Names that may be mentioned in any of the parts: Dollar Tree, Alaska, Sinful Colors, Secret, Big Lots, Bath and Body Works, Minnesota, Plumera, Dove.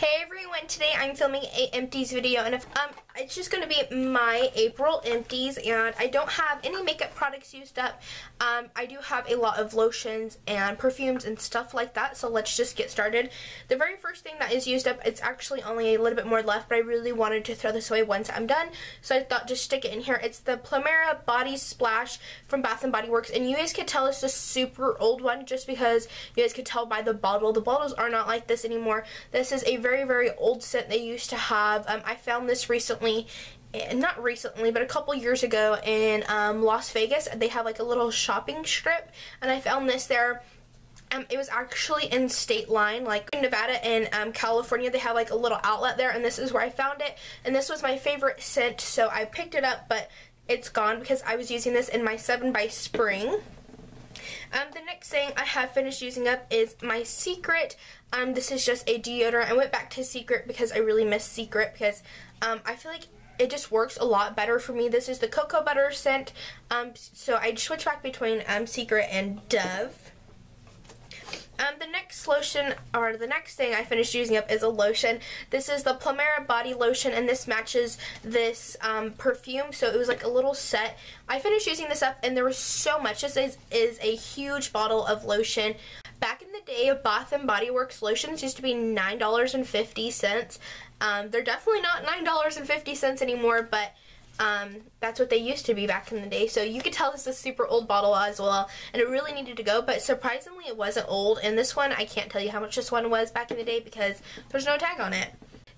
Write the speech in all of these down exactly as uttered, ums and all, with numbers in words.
Hey everyone, today I'm filming a empties video, and if, um, it's just going to be my April empties, and I don't have any makeup products used up. Um, I do have a lot of lotions and perfumes and stuff like that, so let's just get started. The very first thing that is used up, it's actually only a little bit more left, but I really wanted to throw this away once I'm done, so I thought just stick it in here. It's the Plumera Body Splash from Bath and Body Works, and you guys could tell it's a super old one just because you guys could tell by the bottle. The bottles are not like this anymore. This is a very Very, very old scent they used to have. Um, I found this recently, not recently, but a couple years ago in um, Las Vegas. They have like a little shopping strip, and I found this there. Um, it was actually in State Line, like in Nevada and um, California. They have like a little outlet there, and this is where I found it. And this was my favorite scent, so I picked it up, but it's gone because I was using this in my Seven by Spring. Um, the next thing I have finished using up is my Secret. Um, this is just a deodorant. I went back to Secret because I really miss Secret because um, I feel like it just works a lot better for me. This is the cocoa butter scent. Um, so I switched back between um, Secret and Dove. Um, the next lotion, or the next thing I finished using up is a lotion. This is the Plumera Body Lotion, and this matches this um, perfume, so it was like a little set. I finished using this up, and there was so much. This is, is a huge bottle of lotion. Back in the day, Bath and Body Works lotions used to be nine dollars and fifty cents. Um, they're definitely not nine dollars and fifty cents anymore, but Um, that's what they used to be back in the day. So you could tell this is a super old bottle as well, and it really needed to go, but surprisingly it wasn't old. And this one, I can't tell you how much this one was back in the day because there's no tag on it.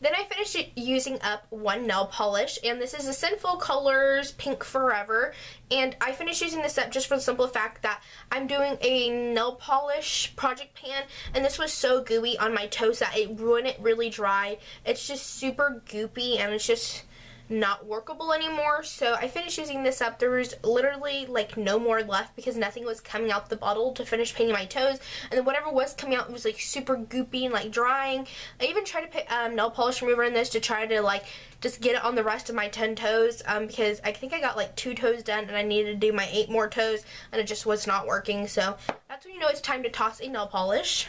Then I finished using up one nail polish, and this is the Sinful Colors Pink Forever, and I finished using this up just for the simple fact that I'm doing a nail polish project pan, and this was so gooey on my toes that it wouldn't really dry. It's just super goopy, and it's just not workable anymore, so I finished using this up. There was literally like no more left because nothing was coming out the bottle to finish painting my toes, and then whatever was coming out was like super goopy and like drying. I even tried to put um, nail polish remover in this to try to like just get it on the rest of my ten toes, um, because I think I got like two toes done and I needed to do my eight more toes, and it just was not working. So that's when you know it's time to toss a nail polish.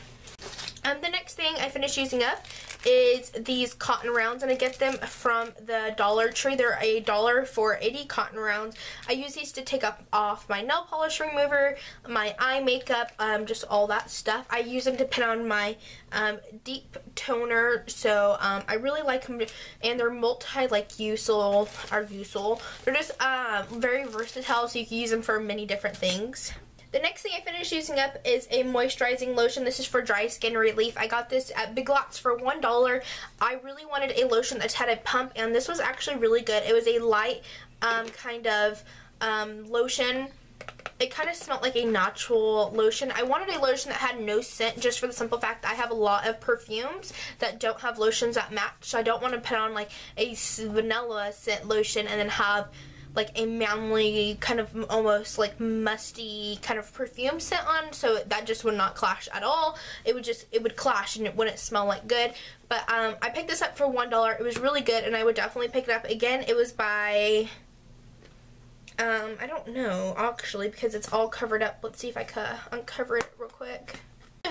Um, the next thing I finished using up is these cotton rounds, and I get them from the Dollar Tree. They're a dollar for eighty cotton rounds. I use these to take up off my nail polish remover, my eye makeup, um, just all that stuff. I use them to pin on my um, deep toner, so um, I really like them, and they're multi like useful or useful. They're just um, very versatile, so you can use them for many different things. The next thing I finished using up is a moisturizing lotion. This is for dry skin relief. I got this at Big Lots for one dollar. I really wanted a lotion that's had a pump, and this was actually really good. It was a light um, kind of um, lotion. It kind of smelled like a natural lotion. I wanted a lotion that had no scent just for the simple fact that I have a lot of perfumes that don't have lotions that match. So I don't want to put on like a vanilla scent lotion and then have like a manly kind of almost like musty kind of perfume scent on, so that just would not clash at all. It would just, it would clash and it wouldn't smell like good. But um, I picked this up for one dollar. It was really good, and I would definitely pick it up again. It was by, um, I don't know actually because it's all covered up. Let's see if I can uncover it real quick.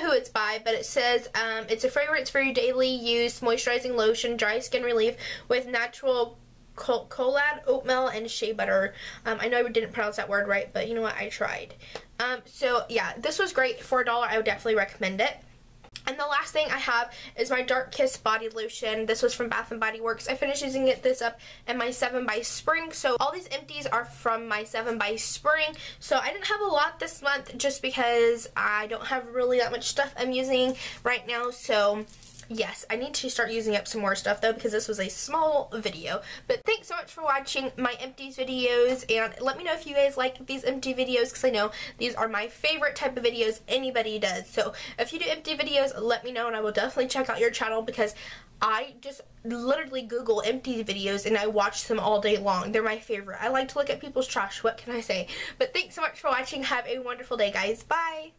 Who it's by, but it says um, it's a fragrance for your daily use moisturizing lotion, dry skin relief with natural Colad, oatmeal, and shea butter. Um, I know I didn't pronounce that word right, but you know what? I tried. Um, so, yeah, this was great for a dollar. I would definitely recommend it. And the last thing I have is my Dark Kiss Body Lotion. This was from Bath and Body Works. I finished using it this up in my Seven by Spring. So all these empties are from my Seven by Spring. So I didn't have a lot this month just because I don't have really that much stuff I'm using right now. So yes, I need to start using up some more stuff though because this was a small video. But thanks so much for watching my empties videos, and let me know if you guys like these empty videos because I know these are my favorite type of videos anybody does. So if you do empty videos, let me know, and I will definitely check out your channel because I just literally Google empty videos and I watch them all day long. They're my favorite. I like to look at people's trash. What can I say? But thanks so much for watching. Have a wonderful day, guys. Bye!